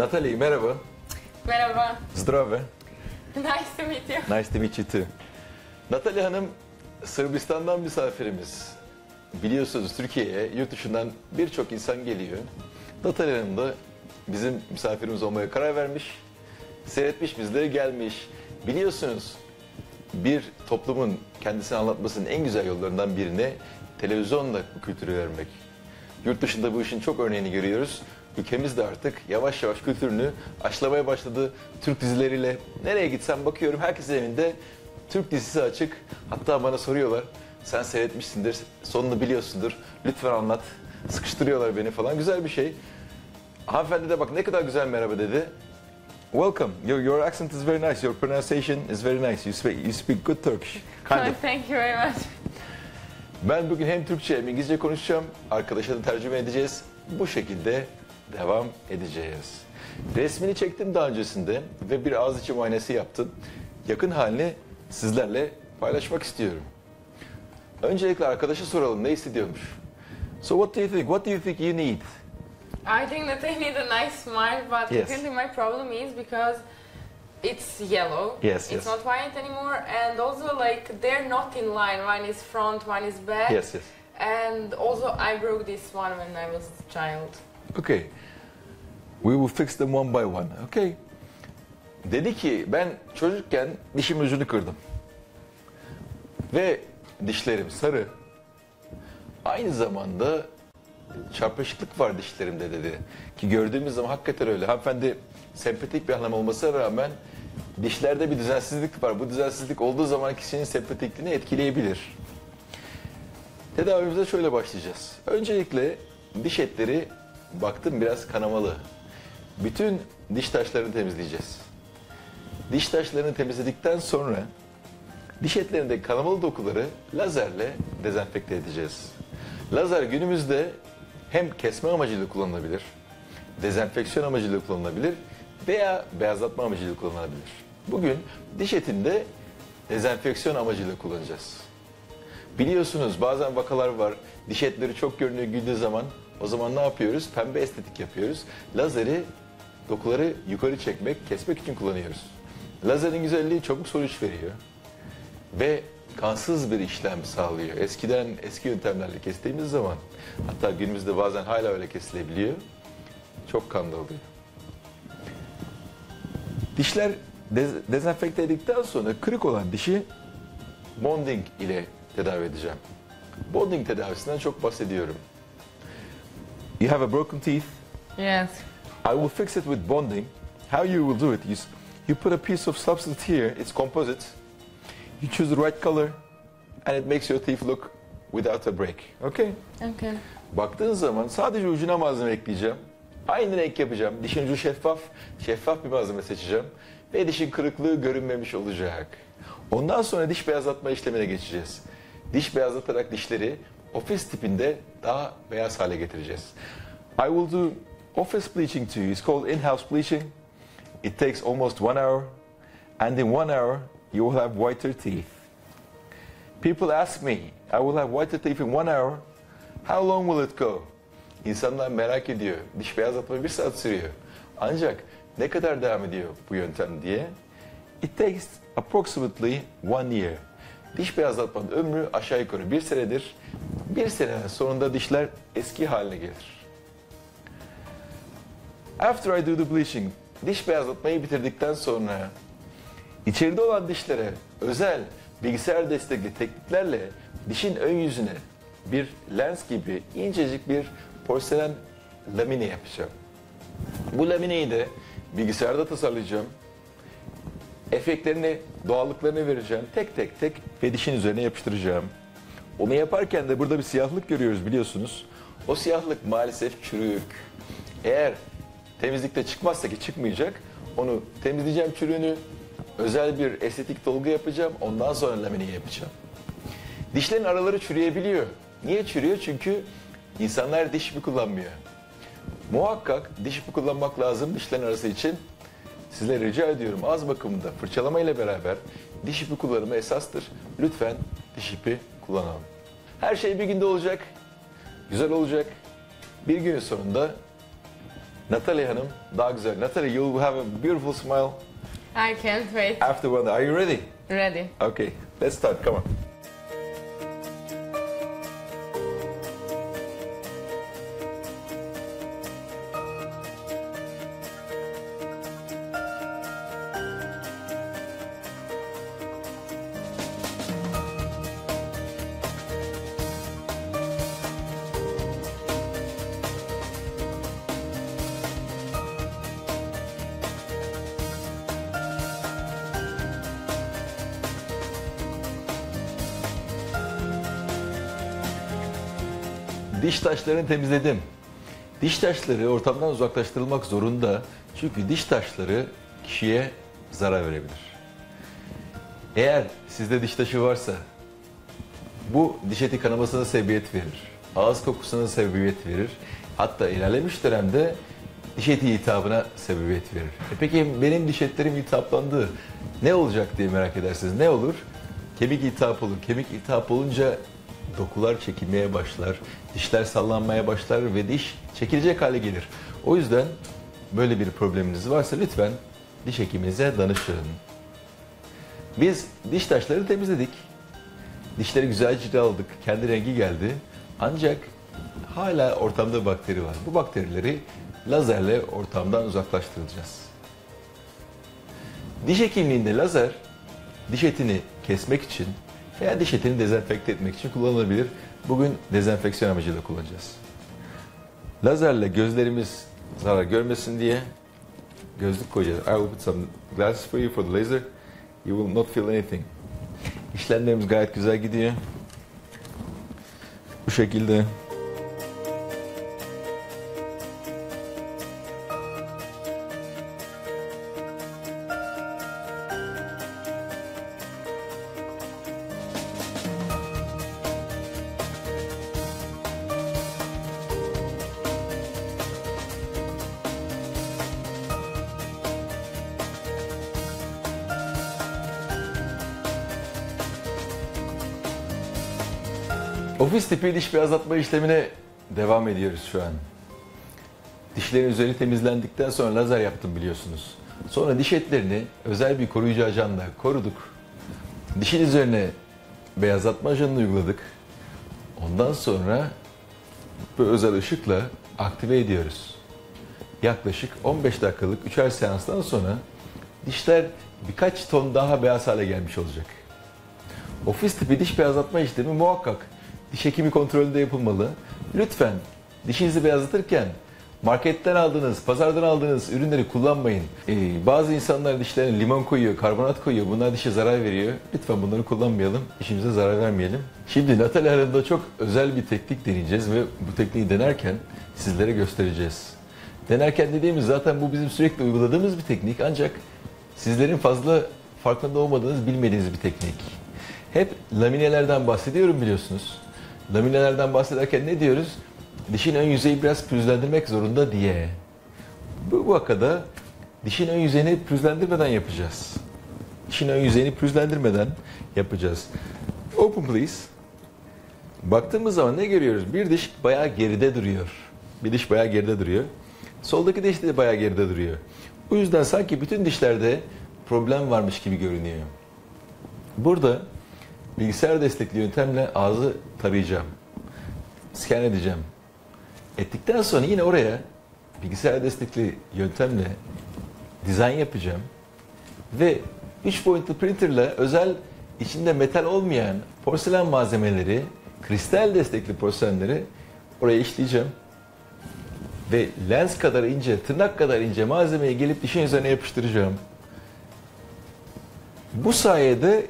Natalie, merhaba. Merhaba. Zdrave. Nice to meet you. Nice to meet you too. Natalie Hanım, Sırbistan'dan misafirimiz. Biliyorsunuz Türkiye'ye yurt dışından birçok insan geliyor. Natalie Hanım da bizim misafirimiz olmaya karar vermiş. Seyretmiş bizleri, gelmiş. Biliyorsunuz bir toplumun kendisini anlatmasının en güzel yollarından birine televizyonla bu kültürü vermek. Yurt dışında bu işin çok örneğini görüyoruz. Ülkemiz de artık yavaş yavaş kültürünü aşılamaya başladı. Türk dizileriyle nereye gitsem bakıyorum herkesin evinde Türk dizisi açık. Hatta bana soruyorlar, sen seyretmişsindir, sonunu biliyorsundur, lütfen anlat. Sıkıştırıyorlar beni falan, güzel bir şey. Hanımefendi de bak ne kadar güzel merhaba dedi. Welcome. Your accent is very nice. Your pronunciation is very nice. You speak good Turkish. Kind of. Thank you very much. Ben bugün hem Türkçe hem İngilizce konuşacağım. Arkadaşa da tercüme edeceğiz. Bu şekilde devam edeceğiz. Resmini çektim daha öncesinde ve bir ağız içi muayenesi yaptım. Yakın halini sizlerle paylaşmak istiyorum. Öncelikle arkadaşa soralım ne hissediyormuş. So what do you think? What do you think you need? I think that I need a nice smile, but yes. Really my problem is because it's yellow. Yes, it's not white anymore, and also like they're not in line. One is front, one is back. Yes, yes. And also I broke this one when I was a child. Okay. We will fix them one by one. Okay. Dedi ki ben çocukken dişimin ucunu kırdım. Ve dişlerim sarı. Aynı zamanda çarpışıklık var dişlerimde dedi. Ki gördüğümüz zaman hakikaten öyle. Hanımefendi sempatik bir hanım olmasına rağmen dişlerde bir düzensizlik var. Bu düzensizlik olduğu zaman kişinin sempatikliğini etkileyebilir. Tedavimize şöyle başlayacağız. Öncelikle diş etleri baktım biraz kanamalı. Bütün diş taşlarını temizleyeceğiz. Diş taşlarını temizledikten sonra diş etlerindeki kanamalı dokuları lazerle dezenfekte edeceğiz. Lazer günümüzde hem kesme amacıyla kullanılabilir, dezenfeksiyon amacıyla kullanılabilir veya beyazlatma amacıyla kullanılabilir. Bugün diş etinde dezenfeksiyon amacıyla kullanacağız. Biliyorsunuz bazen vakalar var, diş etleri çok görünüyor güldüğü zaman. O zaman ne yapıyoruz? Pembe estetik yapıyoruz. Lazeri, dokuları yukarı çekmek, kesmek için kullanıyoruz. Lazerin güzelliği çok sonuç veriyor ve kansız bir işlem sağlıyor. Eskiden eski yöntemlerle kestiğimiz zaman, hatta günümüzde bazen hala öyle kesilebiliyor, çok kanlı oluyor. Dişler dezenfekte edildikten sonra kırık olan dişi bonding ile tedavi edeceğim. Bonding tedavisinden çok bahsediyorum. You have a broken teeth? Yes. I will fix it with bonding. How you will do it? You put a piece of substance here, it's composite. You choose the right color and it makes your teeth look without a break. Okay? Okay. Baktığın zaman sadece ucuna malzeme ekleyeceğim. Aynı renk yapacağım. Dişin ucu şeffaf bir malzeme seçeceğim. Ve dişin kırıklığı görünmemiş olacak. Ondan sonra diş beyazlatma işlemine geçeceğiz. Diş beyazlatarak dişleri ofis tipinde daha beyaz hale getireceğiz. I will do office bleaching too. It's called in-house bleaching. It takes almost 1 hour. And in 1 hour... you will have whiter teeth. People ask me, I will have whiter teeth in 1 hour. How long will it go? İnsanlar merak ediyor. Diş beyazlatma 1 saat sürüyor. Ancak ne kadar devam ediyor bu yöntem diye? It takes approximately 1 year. Diş beyazlatmanın ömrü aşağı yukarı 1 senedir. 1 senenin sonunda dişler eski haline gelir. After I do the bleaching, diş beyazlatmayı bitirdikten sonra İçeride olan dişlere özel bilgisayar destekli tekniklerle dişin ön yüzüne bir lens gibi incecik bir porselen lamine yapacağım. Bu lamineyi de bilgisayarda tasarlayacağım. Efektlerini, doğallıklarını vereceğim. Tek ve dişin üzerine yapıştıracağım. Onu yaparken de burada bir siyahlık görüyoruz biliyorsunuz. O siyahlık maalesef çürük. Eğer temizlikte çıkmazsa ki çıkmayacak, onu temizleyeceğim çürüğünü. Özel bir estetik dolgu yapacağım, ondan sonra lamineyi yapacağım. Dişlerin araları çürüyebiliyor. Niye çürüyor? Çünkü insanlar diş ipi kullanmıyor. Muhakkak diş ipi kullanmak lazım dişlerin arası için. Sizlere rica ediyorum ağız bakımında fırçalama ile beraber diş ipi kullanımı esastır. Lütfen diş ipi kullanalım. Her şey bir günde olacak, güzel olacak. Bir günün sonunda Natalie hanım daha güzel. Natalie, you have a beautiful smile. I can't wait. After one, are you ready? Ready. Okay, let's start. Come on. Diş taşlarını temizledim. Diş taşları ortamdan uzaklaştırılmak zorunda. Çünkü diş taşları kişiye zarar verebilir. Eğer sizde diş taşı varsa bu diş eti kanamasına sebebiyet verir. Ağız kokusuna sebebiyet verir. Hatta ilerlemiş dönemde diş eti iltihabına sebebiyet verir. Peki benim diş etlerim iltihaplandı. Ne olacak diye merak edersiniz. Ne olur? Kemik iltihap olur. Kemik iltihap olunca dokular çekilmeye başlar, dişler sallanmaya başlar ve diş çekilecek hale gelir. O yüzden böyle bir probleminiz varsa lütfen diş hekiminize danışın. Biz diş taşlarını temizledik. Dişleri güzelce cilaladık, kendi rengi geldi. Ancak hala ortamda bakteri var. Bu bakterileri lazerle ortamdan uzaklaştıracağız. Diş hekimliğinde lazer, diş etini kesmek için veya diş etini dezenfekte etmek için kullanılabilir. Bugün dezenfeksiyon amacıyla kullanacağız. Lazerle gözlerimiz zarar görmesin diye gözlük koyacağız. I will put some glasses for you for the laser. You will not feel anything. İşlemlerimiz gayet güzel gidiyor. Bu şekilde. Ofis tipi diş beyazlatma işlemine devam ediyoruz şu an. Dişlerin üzeri temizlendikten sonra lazer yaptım biliyorsunuz. Sonra diş etlerini özel bir koruyucu ajanla koruduk. Dişin üzerine beyazlatma ajanını uyguladık. Ondan sonra bu özel ışıkla aktive ediyoruz. Yaklaşık 15 dakikalık 3'er seanstan sonra dişler birkaç ton daha beyaz hale gelmiş olacak. Ofis tipi diş beyazlatma işlemi muhakkak diş hekimi kontrolünde yapılmalı. Lütfen dişinizi beyazlatırken marketten aldığınız, pazardan aldığınız ürünleri kullanmayın. Bazı insanlar dişlerine limon koyuyor, karbonat koyuyor. Bunlar dişe zarar veriyor. Lütfen bunları kullanmayalım. Dişimize zarar vermeyelim. Şimdi Natalie Hanım'da çok özel bir teknik deneyeceğiz ve bu tekniği denerken sizlere göstereceğiz. Denerken dediğimiz zaten bu bizim sürekli uyguladığımız bir teknik. Ancak sizlerin fazla farkında olmadığınız, bilmediğiniz bir teknik. Hep laminelerden bahsediyorum biliyorsunuz. Laminelerden bahsederken ne diyoruz? Dişin ön yüzeyi biraz pürüzlendirmek zorunda diye. Bu vakada dişin ön yüzeyini pürüzlendirmeden yapacağız. Dişin ön yüzeyini pürüzlendirmeden yapacağız. Open please. Baktığımız zaman ne görüyoruz? Bir diş bayağı geride duruyor. Bir diş bayağı geride duruyor. Soldaki diş de bayağı geride duruyor. Bu yüzden sanki bütün dişlerde problem varmış gibi görünüyor. Burada bilgisayar destekli yöntemle ağzı tarayacağım. Scan edeceğim. Ettikten sonra yine oraya bilgisayar destekli yöntemle dizayn yapacağım. Ve 3 boyutlu printerle özel içinde metal olmayan porselen malzemeleri, kristal destekli porselenleri oraya işleyeceğim. Ve lens kadar ince, tırnak kadar ince malzemeyi gelip dişin üzerine yapıştıracağım. Bu sayede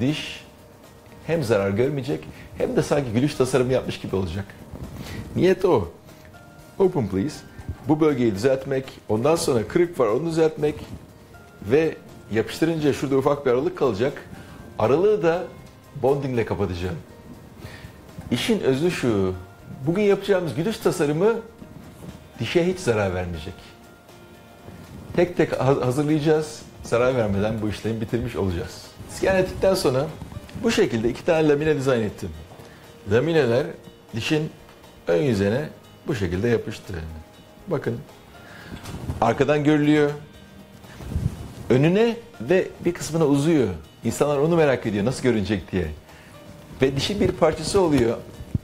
diş hem zarar görmeyecek hem de sanki gülüş tasarımı yapmış gibi olacak. Niyet o. Open please. Bu bölgeyi düzeltmek, ondan sonra kırık var onu düzeltmek ve yapıştırınca şurada ufak bir aralık kalacak. Aralığı da bondingle kapatacağım. İşin özü şu. Bugün yapacağımız gülüş tasarımı dişe hiç zarar vermeyecek. Tek tek hazırlayacağız. Zarar vermeden bu işlemi bitirmiş olacağız. Scan ettikten sonra bu şekilde 2 tane lamine dizayn ettim. Lamineler dişin ön yüzeyine bu şekilde yapıştı. Bakın Arkadan görülüyor. Önüne ve bir kısmına uzuyor. İnsanlar onu merak ediyor, nasıl görünecek diye. Ve dişi bir parçası oluyor.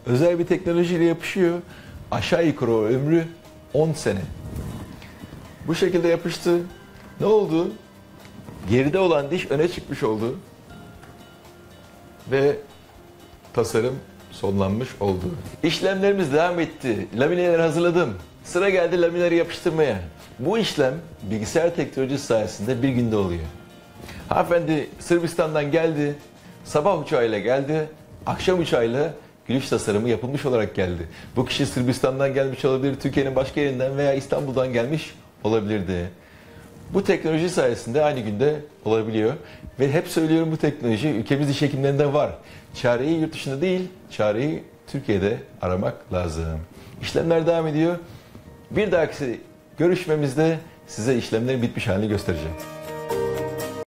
Özel bir teknolojiyle yapışıyor. Aşağı yukarı ömrü 10 sene. Bu şekilde yapıştı. Ne oldu? Geride olan diş öne çıkmış oldu. Ve tasarım sonlanmış oldu. İşlemlerimiz devam etti. Lamineleri hazırladım. Sıra geldi lamineleri yapıştırmaya. Bu işlem bilgisayar teknolojisi sayesinde bir günde oluyor. Hanımefendi Sırbistan'dan geldi. Sabah uçağıyla geldi. Akşam uçağıyla gülüş tasarımı yapılmış olarak geldi. Bu kişi Sırbistan'dan gelmiş olabilir, Türkiye'nin başka yerinden veya İstanbul'dan gelmiş olabilirdi. Bu teknoloji sayesinde aynı günde olabiliyor. Ve hep söylüyorum, bu teknoloji ülkemiz diş hekimlerinde var. Çareyi yurt dışında değil, çareyi Türkiye'de aramak lazım. İşlemler devam ediyor. Bir dahaki görüşmemizde size işlemlerin bitmiş halini göstereceğim.